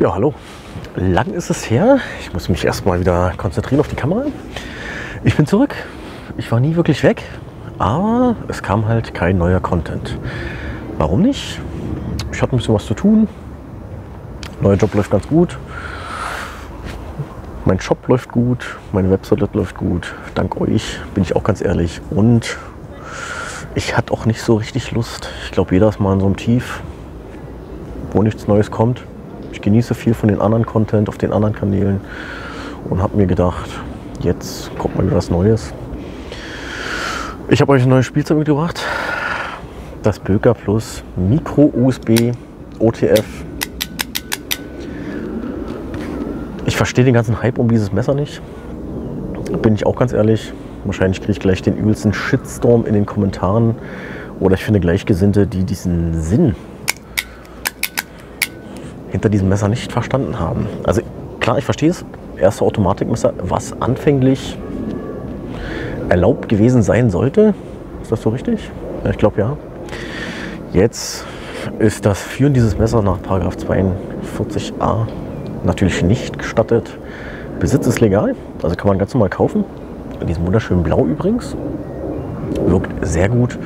Ja, hallo. Lang ist es her. Ich muss mich erstmal wieder konzentrieren auf die Kamera. Ich bin zurück. Ich war nie wirklich weg, aber es kam halt kein neuer Content. Warum nicht? Ich hatte ein bisschen was zu tun. Neuer Job läuft ganz gut. Mein Shop läuft gut. Meine Webseite läuft gut. Dank euch, bin ich auch ganz ehrlich. Und ich hatte auch nicht so richtig Lust. Ich glaube, jeder ist mal in so einem Tief, wo nichts Neues kommt. Ich genieße viel von den anderen Content auf den anderen Kanälen und habe mir gedacht, jetzt kommt mal wieder was Neues. Ich habe euch ein neues Spielzeug mitgebracht. Das Böker Plus Micro-USB OTF. Ich verstehe den ganzen Hype um dieses Messer nicht. Bin ich auch ganz ehrlich. Wahrscheinlich kriege ich gleich den übelsten Shitstorm in den Kommentaren. Oder ich finde Gleichgesinnte, die diesen Sinn hinter diesem Messer nicht verstanden haben. Also klar, ich verstehe es. Erste Automatikmesser, was anfänglich erlaubt gewesen sein sollte. Ist das so richtig? Ja, ich glaube ja. Jetzt ist das Führen dieses Messer nach § 42a natürlich nicht gestattet. Besitz ist legal, also kann man ganz normal kaufen. In diesem wunderschönen Blau übrigens. Wirkt sehr gut.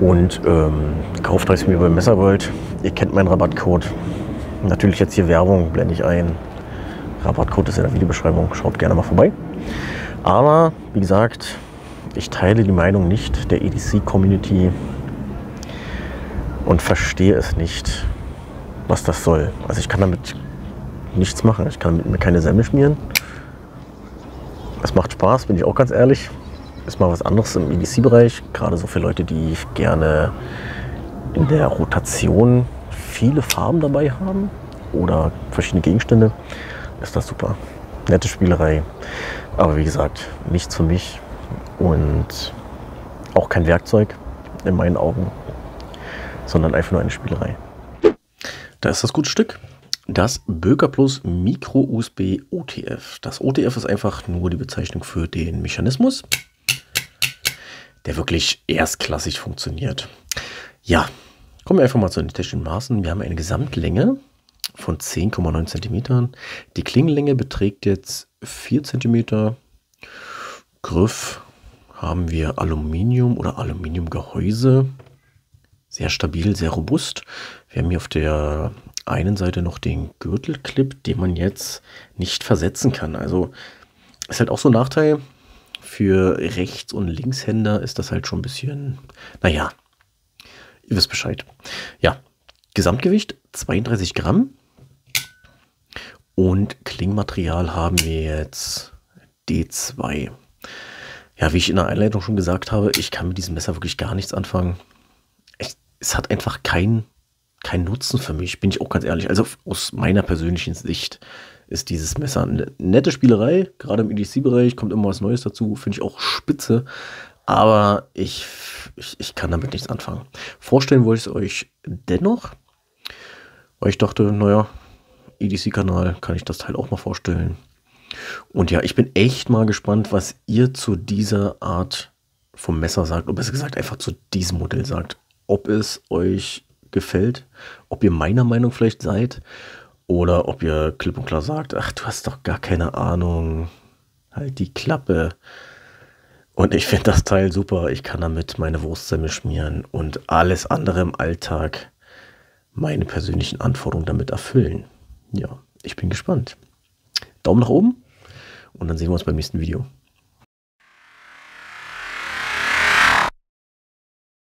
Und kauft euch mir bei Messerworld. Ihr kennt meinen Rabattcode. Natürlich jetzt hier Werbung, blende ich ein. Rabattcode ist in der Videobeschreibung, schaut gerne mal vorbei. Aber wie gesagt, ich teile die Meinung nicht der EDC-Community und verstehe es nicht, was das soll. Also ich kann damit nichts machen, ich kann mir keine Semmel schmieren. Es macht Spaß, bin ich auch ganz ehrlich. Ist mal was anderes im EDC-Bereich, gerade so für Leute, die gerne in der Rotation viele Farben dabei haben oder verschiedene Gegenstände, ist das super. Nette Spielerei, aber wie gesagt, nichts für mich und auch kein Werkzeug in meinen Augen, sondern einfach nur eine Spielerei. Da ist das gute Stück, das Böker Plus Micro-USB OTF. Das OTF ist einfach nur die Bezeichnung für den Mechanismus, der wirklich erstklassig funktioniert. Ja, kommen wir einfach mal zu den technischen Maßen. Wir haben eine Gesamtlänge von 10,9 cm. Die Klingenlänge beträgt jetzt 4 cm. Griff haben wir Aluminium oder Aluminiumgehäuse. Sehr stabil, sehr robust. Wir haben hier auf der einen Seite noch den Gürtelclip, den man jetzt nicht versetzen kann. Also ist halt auch so ein Nachteil. Für Rechts- und Linkshänder ist das halt schon ein bisschen, naja, ihr wisst Bescheid. Ja, Gesamtgewicht 32 Gramm und Klingmaterial haben wir jetzt D2. Ja, wie ich in der Einleitung schon gesagt habe, ich kann mit diesem Messer wirklich gar nichts anfangen. Es hat einfach keinen Nutzen für mich, bin ich auch ganz ehrlich. Also aus meiner persönlichen Sicht ist dieses Messer eine nette Spielerei. Gerade im EDC-Bereich kommt immer was Neues dazu, finde ich auch spitze. Aber ich kann damit nichts anfangen. Vorstellen wollte ich es euch dennoch, weil ich dachte, naja, EDC-Kanal, kann ich das Teil auch mal vorstellen. Und ja, ich bin echt mal gespannt, was ihr zu dieser Art vom Messer sagt. Oder besser gesagt, einfach zu diesem Modell sagt. Ob es euch gefällt, ob ihr meiner Meinung vielleicht seid. Oder ob ihr klipp und klar sagt, ach, du hast doch gar keine Ahnung. Halt die Klappe. Und ich finde das Teil super. Ich kann damit meine Wurstsemmel schmieren und alles andere im Alltag meine persönlichen Anforderungen damit erfüllen. Ja, ich bin gespannt. Daumen nach oben und dann sehen wir uns beim nächsten Video.